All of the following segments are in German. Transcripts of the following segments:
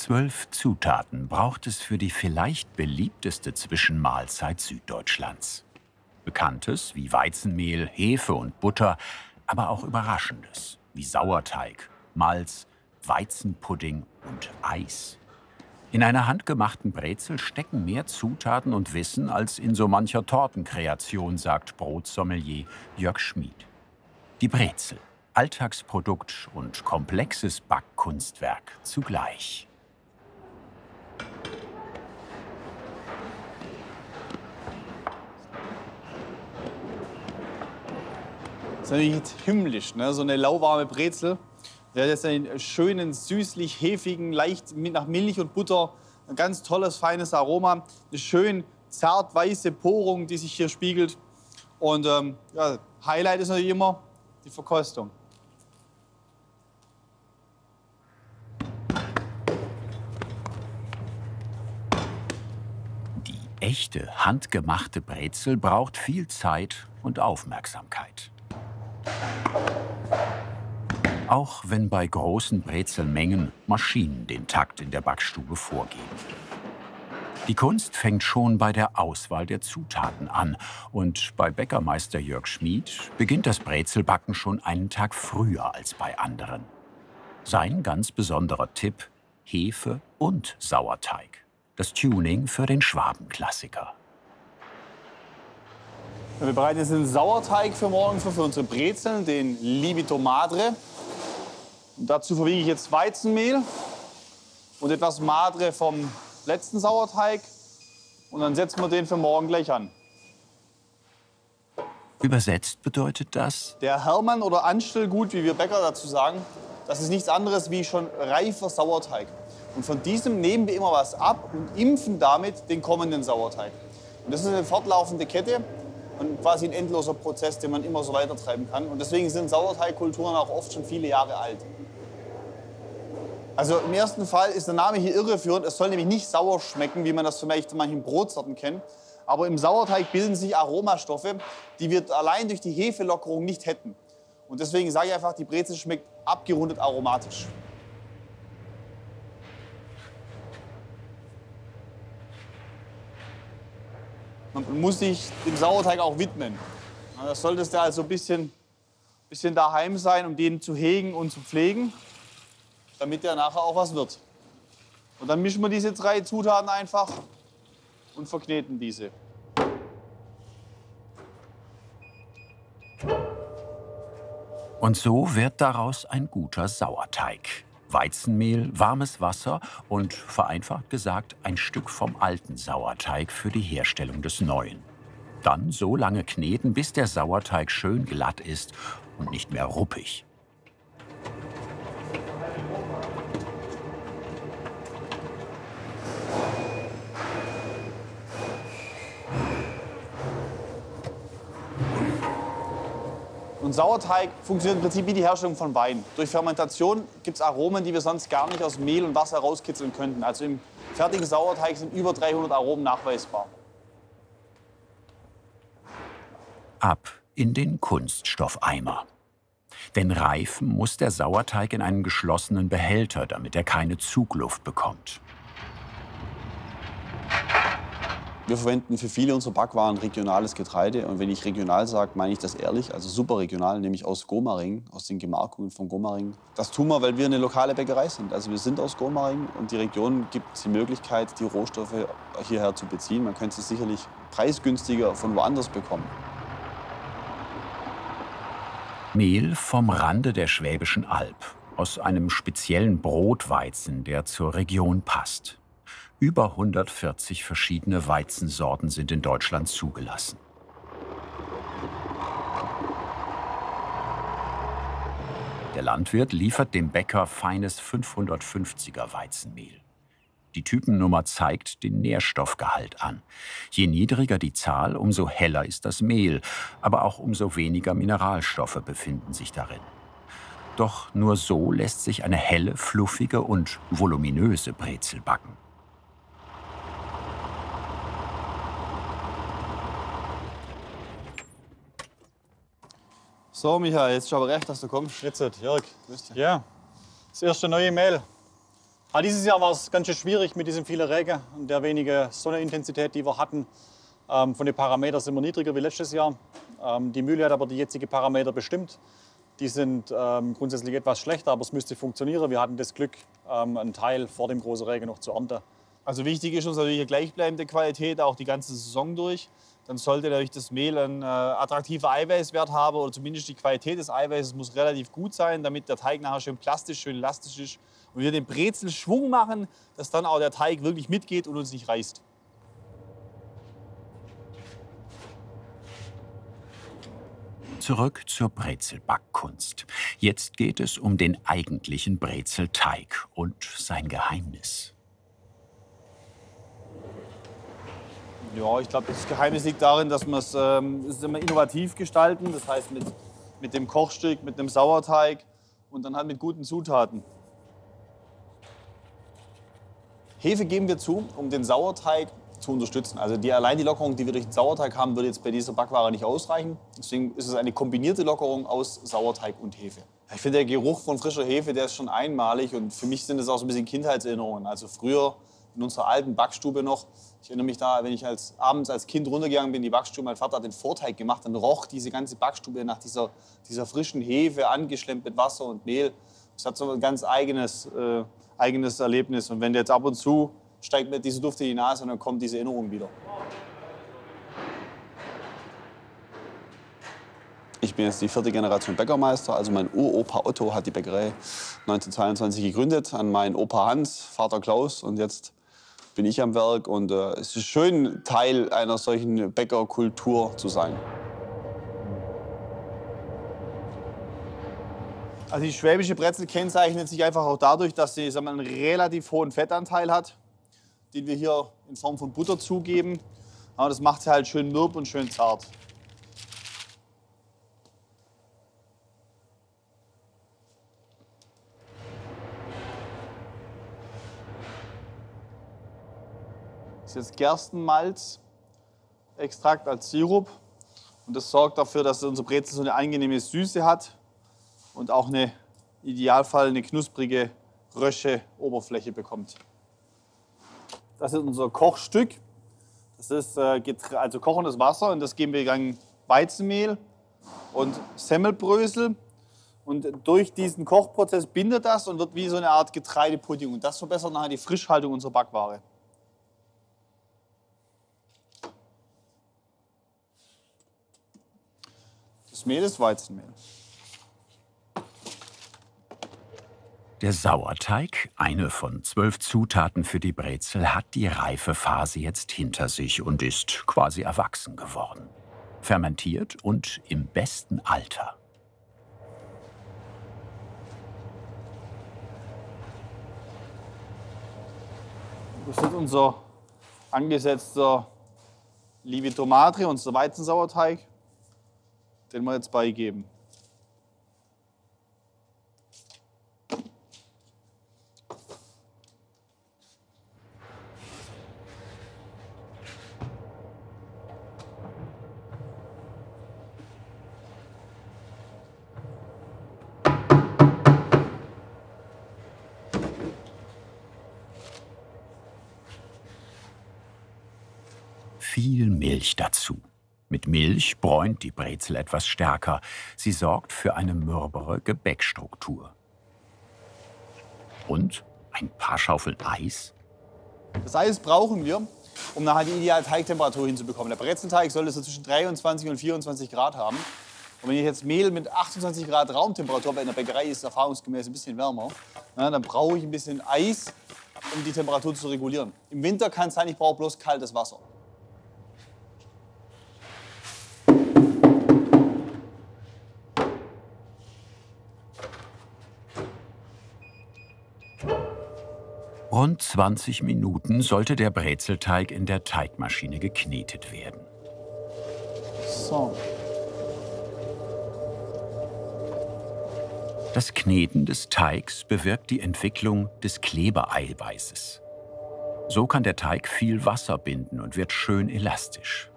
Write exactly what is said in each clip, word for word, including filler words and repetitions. Zwölf Zutaten braucht es für die vielleicht beliebteste Zwischenmahlzeit Süddeutschlands. Bekanntes wie Weizenmehl, Hefe und Butter, aber auch Überraschendes wie Sauerteig, Malz, Weizenpudding und Eis. In einer handgemachten Brezel stecken mehr Zutaten und Wissen als in so mancher Tortenkreation, sagt Brotsommelier Jörg Schmid. Die Brezel, Alltagsprodukt und komplexes Backkunstwerk zugleich. Das ist natürlich himmlisch, ne? So eine lauwarme Brezel. Der hat jetzt einen schönen, süßlich, hefigen, leicht nach Milch und Butter, ein ganz tolles, feines Aroma. Eine schön zart weiße Porung, die sich hier spiegelt. Und ähm, ja, Highlight ist natürlich immer die Verkostung. Die echte, handgemachte Brezel braucht viel Zeit und Aufmerksamkeit. Auch wenn bei großen Brezelmengen Maschinen den Takt in der Backstube vorgeben. Die Kunst fängt schon bei der Auswahl der Zutaten an. Und bei Bäckermeister Jörg Schmid beginnt das Brezelbacken schon einen Tag früher als bei anderen. Sein ganz besonderer Tipp: Hefe und Sauerteig. Das Tuning für den Schwabenklassiker. Wir bereiten jetzt den Sauerteig für morgen für unsere Brezeln, den Lievito Madre. Und dazu verwiege ich jetzt Weizenmehl und etwas Madre vom letzten Sauerteig. Und dann setzen wir den für morgen gleich an. Übersetzt bedeutet das? Der Hermann oder Anstellgut, wie wir Bäcker dazu sagen, das ist nichts anderes wie schon reifer Sauerteig. Und von diesem nehmen wir immer was ab und impfen damit den kommenden Sauerteig. Und das ist eine fortlaufende Kette. Und quasi ein endloser Prozess, den man immer so weitertreiben kann. Und deswegen sind Sauerteigkulturen auch oft schon viele Jahre alt. Also im ersten Fall ist der Name hier irreführend. Es soll nämlich nicht sauer schmecken, wie man das vielleicht in manchen Brotsorten kennt. Aber im Sauerteig bilden sich Aromastoffe, die wir allein durch die Hefelockerung nicht hätten. Und deswegen sage ich einfach, die Brezel schmeckt abgerundet aromatisch. Man muss sich dem Sauerteig auch widmen. Das solltest du also ein bisschen, bisschen daheim sein, um den zu hegen und zu pflegen, damit der nachher auch was wird. Und dann mischen wir diese drei Zutaten einfach und verkneten diese. Und so wird daraus ein guter Sauerteig. Weizenmehl, warmes Wasser und, vereinfacht gesagt, ein Stück vom alten Sauerteig für die Herstellung des neuen. Dann so lange kneten, bis der Sauerteig schön glatt ist und nicht mehr ruppig. Und Sauerteig funktioniert im Prinzip wie die Herstellung von Wein. Durch Fermentation gibt es Aromen, die wir sonst gar nicht aus Mehl und Wasser rauskitzeln könnten. Also im fertigen Sauerteig sind über dreihundert Aromen nachweisbar. Ab in den Kunststoffeimer. Denn reifen muss der Sauerteig in einem geschlossenen Behälter, damit er keine Zugluft bekommt. Wir verwenden für viele unserer Backwaren regionales Getreide. Und wenn ich regional sage, meine ich das ehrlich, also super regional, nämlich aus Gomaringen, aus den Gemarkungen von Gomaringen. Das tun wir, weil wir eine lokale Bäckerei sind. Also wir sind aus Gomaringen und die Region gibt die Möglichkeit, die Rohstoffe hierher zu beziehen. Man könnte sie sicherlich preisgünstiger von woanders bekommen. Mehl vom Rande der Schwäbischen Alb, aus einem speziellen Brotweizen, der zur Region passt. Über hundertvierzig verschiedene Weizensorten sind in Deutschland zugelassen. Der Landwirt liefert dem Bäcker feines fünfhundertfünfziger Weizenmehl. Die Typennummer zeigt den Nährstoffgehalt an. Je niedriger die Zahl, umso heller ist das Mehl, aber auch umso weniger Mineralstoffe befinden sich darin. Doch nur so lässt sich eine helle, fluffige und voluminöse Brezel backen. So, Michael, jetzt ist aber recht, dass du kommst. Schwitzert, Jörg. Ja, das erste neue Mehl. Aber dieses Jahr war es ganz schön schwierig mit diesem vielen Regen und der wenigen Sonnenintensität, die wir hatten. Ähm, von den Parametern sind wir niedriger wie letztes Jahr. Ähm, die Mühle hat aber die jetzigen Parameter bestimmt. Die sind ähm, grundsätzlich etwas schlechter, aber es müsste funktionieren. Wir hatten das Glück, ähm, einen Teil vor dem großen Regen noch zu ernten. Also wichtig ist uns natürlich eine gleichbleibende Qualität, auch die ganze Saison durch. Dann sollte natürlich das Mehl einen äh, attraktiven Eiweißwert haben oder zumindest die Qualität des Eiweißes muss relativ gut sein, damit der Teig nachher schön plastisch, schön elastisch ist und wir den Brezelschwung machen, dass dann auch der Teig wirklich mitgeht und uns nicht reißt. Zurück zur Brezelbackkunst. Jetzt geht es um den eigentlichen Brezelteig und sein Geheimnis. Ja, ich glaube, das Geheimnis liegt darin, dass wir es ähm, immer innovativ gestalten. Das heißt, mit, mit dem Kochstück, mit einem Sauerteig und dann halt mit guten Zutaten. Hefe geben wir zu, um den Sauerteig zu unterstützen. Also die, allein die Lockerung, die wir durch den Sauerteig haben, würde jetzt bei dieser Backware nicht ausreichen. Deswegen ist es eine kombinierte Lockerung aus Sauerteig und Hefe. Ich finde, der Geruch von frischer Hefe, der ist schon einmalig. Und für mich sind das auch so ein bisschen Kindheitserinnerungen. Also früher in unserer alten Backstube noch. Ich erinnere mich da, wenn ich als, abends als Kind runtergegangen bin in die Backstube, mein Vater hat den Vorteig gemacht, dann roch diese ganze Backstube nach dieser, dieser frischen Hefe, angeschlemmt mit Wasser und Mehl. Das hat so ein ganz eigenes, äh, eigenes Erlebnis. Und wenn jetzt ab und zu steigt mir dieser Duft in die Nase und dann kommt diese Erinnerung wieder. Ich bin jetzt die vierte Generation Bäckermeister. Also mein Uropa Otto hat die Bäckerei neunzehnhundertzweiundzwanzig gegründet, an meinen Opa Hans, Vater Klaus und jetzt bin ich am Werk und äh, es ist schön, Teil einer solchen Bäckerkultur zu sein. Also die schwäbische Brezel kennzeichnet sich einfach auch dadurch, dass sie sagen wir, einen relativ hohen Fettanteil hat, den wir hier in Form von Butter zugeben. Aber das macht sie halt schön mürb und schön zart. Das ist jetzt Gerstenmalzextrakt als Sirup. Und das sorgt dafür, dass unsere Brezel so eine angenehme Süße hat und auch eine, im Idealfall eine knusprige, rösche Oberfläche bekommt. Das ist unser Kochstück. Das ist äh, also kochendes Wasser und das geben wir dann Weizenmehl und Semmelbrösel. Und durch diesen Kochprozess bindet das und wird wie so eine Art Getreidepudding. Und das verbessert nachher die Frischhaltung unserer Backware. Das Mehl ist Weizenmehl. Der Sauerteig, eine von zwölf Zutaten für die Brezel, hat die Reifephase jetzt hinter sich und ist quasi erwachsen geworden. Fermentiert und im besten Alter. Das ist unser angesetzter Lievito Madre, unser Weizensauerteig, den wir jetzt beigeben. Viel Milch dazu. Mit Milch bräunt die Brezel etwas stärker. Sie sorgt für eine mürbere Gebäckstruktur. Und ein paar Schaufeln Eis. Das Eis brauchen wir, um nachher die ideale Teigtemperatur hinzubekommen. Der Brezelteig sollte so zwischen dreiundzwanzig und vierundzwanzig Grad haben. Und wenn ich jetzt Mehl mit achtundzwanzig Grad Raumtemperatur habe, in der Bäckerei ist es erfahrungsgemäß ein bisschen wärmer, na, dann brauche ich ein bisschen Eis, um die Temperatur zu regulieren. Im Winter kann es sein, ich brauche bloß kaltes Wasser. Rund zwanzig Minuten sollte der Brezelteig in der Teigmaschine geknetet werden. So. Das Kneten des Teigs bewirkt die Entwicklung des Klebeeiweißes. So kann der Teig viel Wasser binden und wird schön elastisch.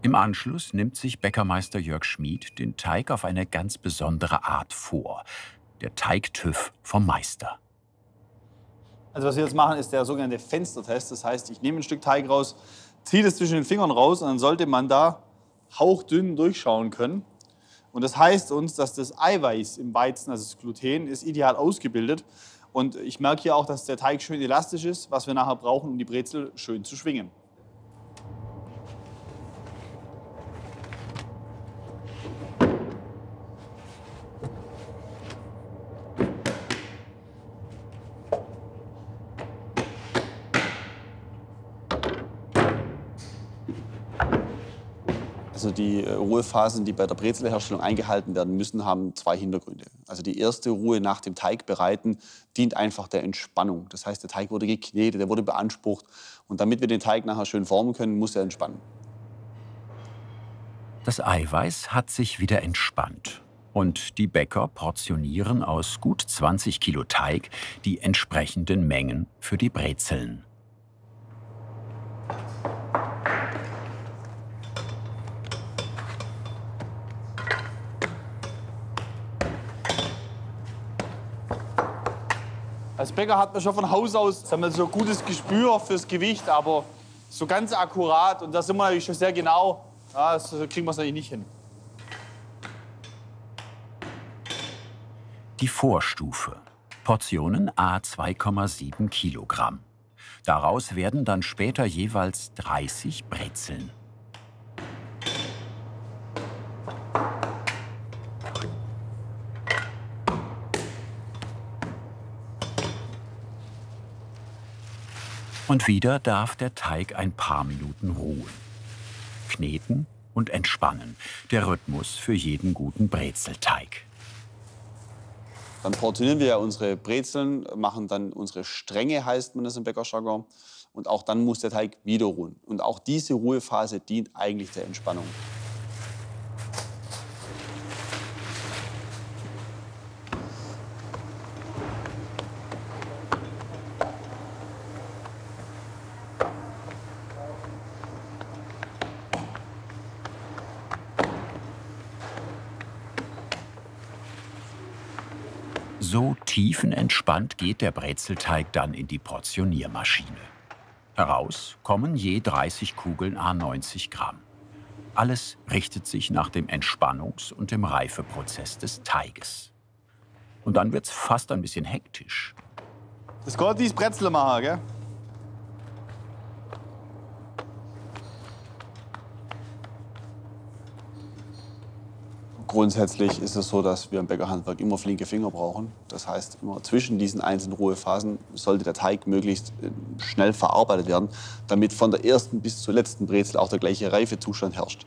Im Anschluss nimmt sich Bäckermeister Jörg Schmid den Teig auf eine ganz besondere Art vor. Der Teig-TÜV vom Meister. Also was wir jetzt machen, ist der sogenannte Fenstertest. Das heißt, ich nehme ein Stück Teig raus, ziehe das zwischen den Fingern raus und dann sollte man da hauchdünn durchschauen können. Und das heißt uns, dass das Eiweiß im Weizen, also das Gluten, ist ideal ausgebildet. Und ich merke hier auch, dass der Teig schön elastisch ist, was wir nachher brauchen, um die Brezel schön zu schwingen. Also die Ruhephasen, die bei der Brezelherstellung eingehalten werden müssen, haben zwei Hintergründe. Also die erste Ruhe nach dem Teig bereiten dient einfach der Entspannung. Das heißt, der Teig wurde geknetet, der wurde beansprucht. Und damit wir den Teig nachher schön formen können, muss er entspannen. Das Eiweiß hat sich wieder entspannt. Und die Bäcker portionieren aus gut zwanzig Kilo Teig die entsprechenden Mengen für die Brezeln. Als Bäcker hat man schon von Haus aus sagen wir, so ein gutes Gespür fürs Gewicht, aber so ganz akkurat, und da sind wir natürlich schon sehr genau, ja, das kriegen wir es eigentlich nicht hin. Die Vorstufe. Portionen à zwei Komma sieben Kilogramm. Daraus werden dann später jeweils dreißig Brezeln. Und wieder darf der Teig ein paar Minuten ruhen. Kneten und entspannen. Der Rhythmus für jeden guten Brezelteig. Dann portionieren wir unsere Brezeln, machen dann unsere Stränge, heißt man das im Bäckerjargon. Und auch dann muss der Teig wieder ruhen. Und auch diese Ruhephase dient eigentlich der Entspannung. So tiefenentspannt geht der Brezelteig dann in die Portioniermaschine. Heraus kommen je dreißig Kugeln à neunzig Gramm. Alles richtet sich nach dem Entspannungs- und dem Reifeprozess des Teiges. Und dann wird's fast ein bisschen hektisch. Das geht dies Brezel machen, gell? Grundsätzlich ist es so, dass wir im Bäckerhandwerk immer flinke Finger brauchen. Das heißt, immer zwischen diesen einzelnen Ruhephasen sollte der Teig möglichst schnell verarbeitet werden, damit von der ersten bis zur letzten Brezel auch der gleiche Reifezustand herrscht.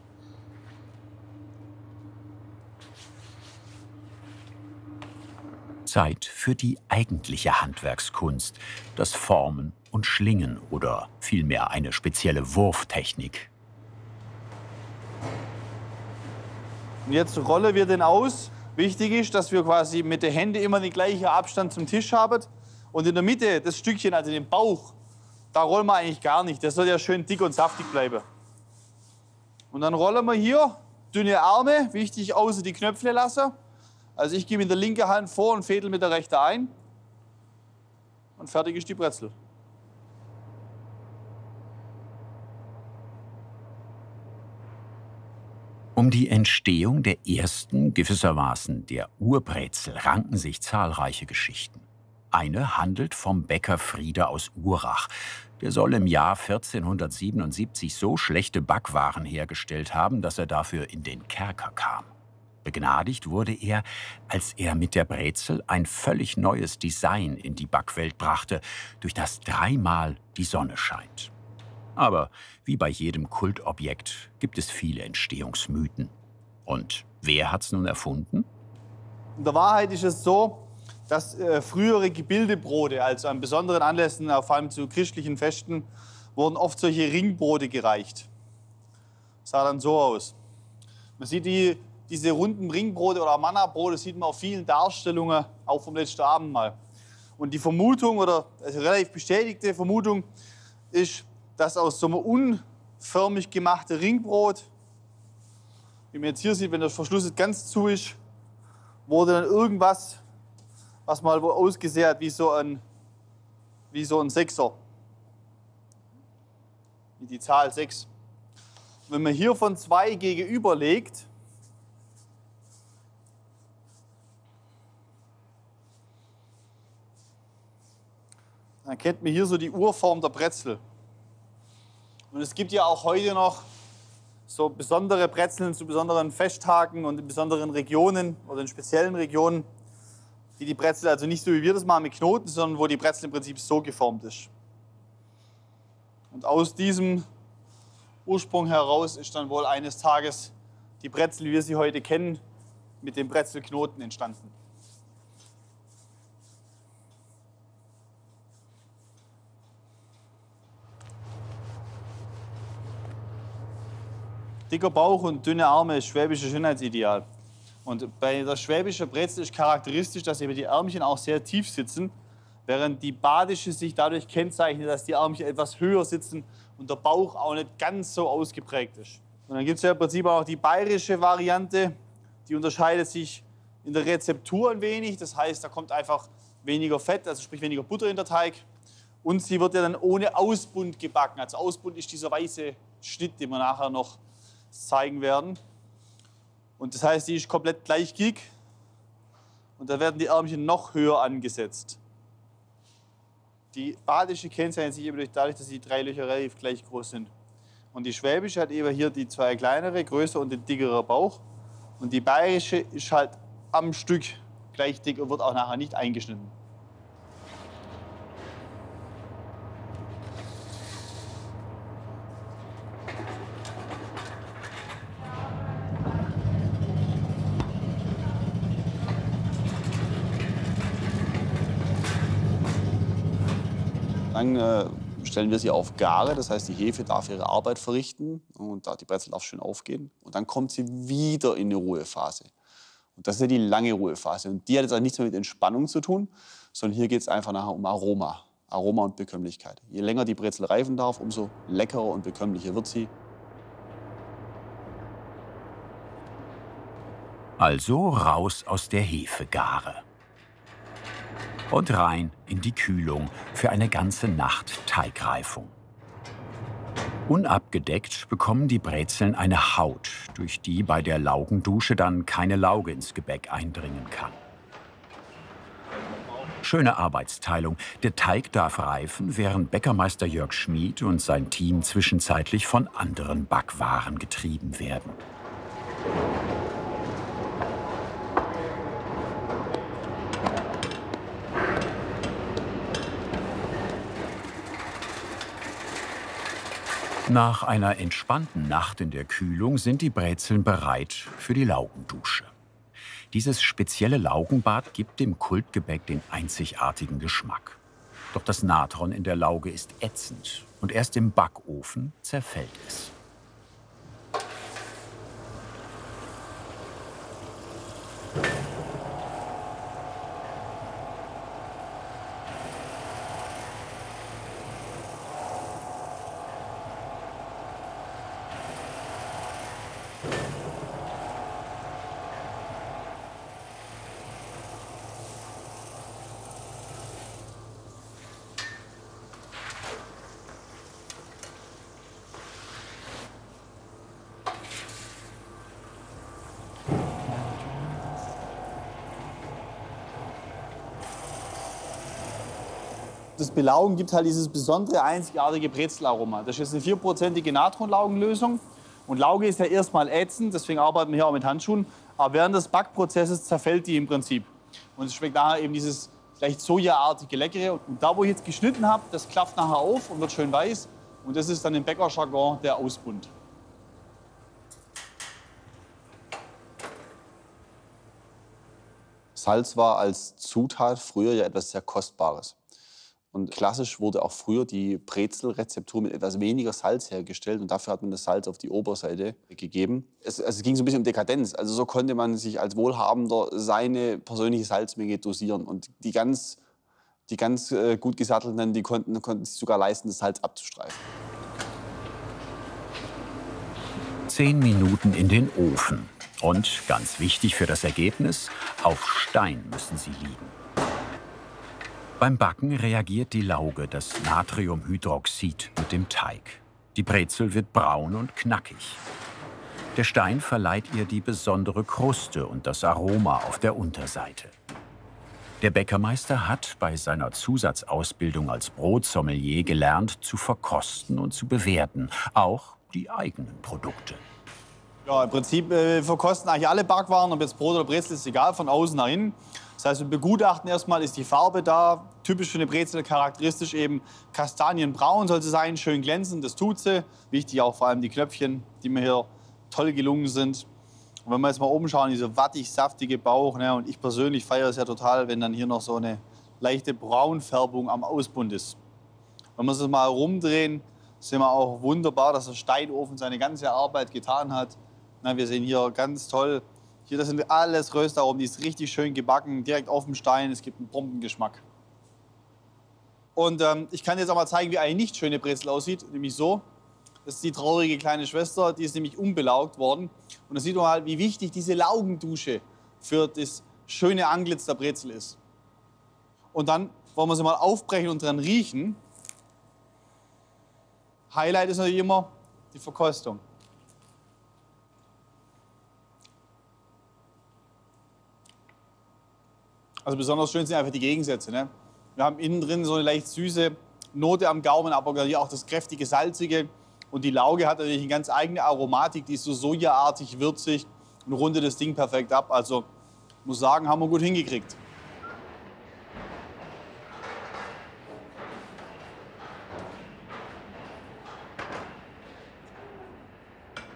Zeit für die eigentliche Handwerkskunst, das Formen und Schlingen oder vielmehr eine spezielle Wurftechnik. Und jetzt rollen wir den aus. Wichtig ist, dass wir quasi mit den Händen immer den gleichen Abstand zum Tisch haben. Und in der Mitte, das Stückchen, also den Bauch, da rollen wir eigentlich gar nicht. Das soll ja schön dick und saftig bleiben. Und dann rollen wir hier, dünne Arme, wichtig, außen die Knöpfe lassen. Also ich gebe mit der linken Hand vor und fädel mit der rechten ein. Und fertig ist die Brezel. Um die Entstehung der ersten, gewissermaßen der Urbrezel, ranken sich zahlreiche Geschichten. Eine handelt vom Bäcker Frieder aus Urach. Der soll im Jahr vierzehnhundertsiebenundsiebzig so schlechte Backwaren hergestellt haben, dass er dafür in den Kerker kam. Begnadigt wurde er, als er mit der Brezel ein völlig neues Design in die Backwelt brachte, durch das dreimal die Sonne scheint. Aber wie bei jedem Kultobjekt gibt es viele Entstehungsmythen. Und wer hat es nun erfunden? In der Wahrheit ist es so, dass äh, frühere Gebildebrote, also an besonderen Anlässen, vor allem zu christlichen Festen, wurden oft solche Ringbrote gereicht. Das sah dann so aus. Man sieht die, diese runden Ringbrote oder Manna-Brote sieht man auf vielen Darstellungen, auch vom letzten Abendmahl. Und die Vermutung, oder also relativ bestätigte Vermutung, ist, dass aus so einem unförmig gemachten Ringbrot, wie man jetzt hier sieht, wenn der Verschluss nicht ganz zu ist, wurde dann irgendwas, was mal ausgesehen hat wie so ein wie so ein Sechser. Wie die Zahl sechs. Wenn man hier von zwei gegenüberlegt, dann kennt man hier so die Urform der Brezel. Und es gibt ja auch heute noch so besondere Brezeln zu besonderen Festtagen und in besonderen Regionen oder in speziellen Regionen, die die Brezel also nicht so wie wir das machen mit Knoten, sondern wo die Brezel im Prinzip so geformt ist. Und aus diesem Ursprung heraus ist dann wohl eines Tages die Brezel, wie wir sie heute kennen, mit dem Brezelknoten entstanden. Dicker Bauch und dünne Arme ist schwäbisches Schönheitsideal. Und bei der schwäbischen Brezel ist charakteristisch, dass eben die Ärmchen auch sehr tief sitzen, während die badische sich dadurch kennzeichnet, dass die Ärmchen etwas höher sitzen und der Bauch auch nicht ganz so ausgeprägt ist. Und dann gibt es ja im Prinzip auch die bayerische Variante, die unterscheidet sich in der Rezeptur ein wenig. Das heißt, da kommt einfach weniger Fett, also sprich weniger Butter in der Teig. Und sie wird ja dann ohne Ausbund gebacken. Also Ausbund ist dieser weiße Schnitt, den wir nachher noch zeigen werden. Und das heißt, die ist komplett gleichgiebig und da werden die Ärmchen noch höher angesetzt. Die badische kennzeichnet sich eben dadurch, dass die drei Löcher relativ gleich groß sind. Und die schwäbische hat eben hier die zwei kleinere, größer und den dickeren Bauch. Und die bayerische ist halt am Stück gleich dick und wird auch nachher nicht eingeschnitten. Dann stellen wir sie auf Gare, das heißt, die Hefe darf ihre Arbeit verrichten und die Brezel darf schön aufgehen. Und dann kommt sie wieder in eine Ruhephase. Und das ist ja die lange Ruhephase. Und die hat jetzt auch nichts mehr mit Entspannung zu tun, sondern hier geht es einfach nachher um Aroma. Aroma und Bekömmlichkeit. Je länger die Brezel reifen darf, umso leckerer und bekömmlicher wird sie. Also raus aus der Hefegare. Und rein in die Kühlung für eine ganze Nacht Teigreifung. Unabgedeckt bekommen die Brezeln eine Haut, durch die bei der Laugendusche dann keine Lauge ins Gebäck eindringen kann. Schöne Arbeitsteilung. Der Teig darf reifen, während Bäckermeister Jörg Schmid und sein Team zwischenzeitlich von anderen Backwaren getrieben werden. Nach einer entspannten Nacht in der Kühlung sind die Brezeln bereit für die Laugendusche. Dieses spezielle Laugenbad gibt dem Kultgebäck den einzigartigen Geschmack. Doch das Natron in der Lauge ist ätzend und erst im Backofen zerfällt es. Das Belaugen gibt halt dieses besondere, einzigartige Brezelaroma. Das ist jetzt eine vierprozentige Natronlaugenlösung. Und Lauge ist ja erstmal ätzend, deswegen arbeiten wir hier auch mit Handschuhen. Aber während des Backprozesses zerfällt die im Prinzip. Und es schmeckt nachher eben dieses leicht sojaartige, leckere. Und da, wo ich jetzt geschnitten habe, das klafft nachher auf und wird schön weiß. Und das ist dann im Bäckerjargon der Ausbund. Salz war als Zutat früher ja etwas sehr Kostbares. Und klassisch wurde auch früher die Brezelrezeptur mit etwas weniger Salz hergestellt. Und dafür hat man das Salz auf die Oberseite gegeben. Es, also es ging so ein bisschen um Dekadenz. Also so konnte man sich als Wohlhabender seine persönliche Salzmenge dosieren. Und die ganz, die ganz gut Gesattelten, die konnten, konnten sich sogar leisten, das Salz abzustreifen. Zehn Minuten in den Ofen. Und, ganz wichtig für das Ergebnis, auf Stein müssen sie liegen. Beim Backen reagiert die Lauge, das Natriumhydroxid, mit dem Teig. Die Brezel wird braun und knackig. Der Stein verleiht ihr die besondere Kruste und das Aroma auf der Unterseite. Der Bäckermeister hat bei seiner Zusatzausbildung als Brotsommelier gelernt, zu verkosten und zu bewerten, auch die eigenen Produkte. Ja, im Prinzip äh, verkosten eigentlich alle Backwaren, ob jetzt Brot oder Brezel, ist egal, von außen nach innen. Das heißt, wir begutachten erstmal, ist die Farbe da, typisch für eine Brezel, charakteristisch eben kastanienbraun soll sie sein, schön glänzend, das tut sie. Wichtig auch vor allem die Knöpfchen, die mir hier toll gelungen sind. Und wenn wir jetzt mal oben schauen, dieser wattig-saftige Bauch, ne, und ich persönlich feiere es ja total, wenn dann hier noch so eine leichte Braunfärbung am Ausbund ist. Wenn wir es mal rumdrehen, sehen wir auch wunderbar, dass der Steinofen seine ganze Arbeit getan hat. Na, wir sehen hier ganz toll, hier, das sind alles Röstaromen, die ist richtig schön gebacken, direkt auf dem Stein. Es gibt einen Bombengeschmack. Und ähm, ich kann jetzt auch mal zeigen, wie eine nicht schöne Brezel aussieht, nämlich so. Das ist die traurige kleine Schwester, die ist nämlich unbelaugt worden. Und da sieht man halt, wie wichtig diese Laugendusche für das schöne Antlitz der Brezel ist. Und dann wollen wir sie mal aufbrechen und dran riechen. Highlight ist natürlich immer die Verkostung. Also besonders schön sind einfach die Gegensätze, ne? Wir haben innen drin so eine leicht süße Note am Gaumen, aber auch das kräftige, salzige. Und die Lauge hat natürlich eine ganz eigene Aromatik, die ist so sojaartig, würzig und rundet das Ding perfekt ab. Also muss sagen, haben wir gut hingekriegt.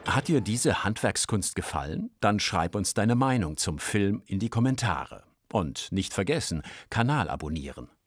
Hat dir diese Handwerkskunst gefallen? Dann schreib uns deine Meinung zum Film in die Kommentare. Und nicht vergessen, Kanal abonnieren.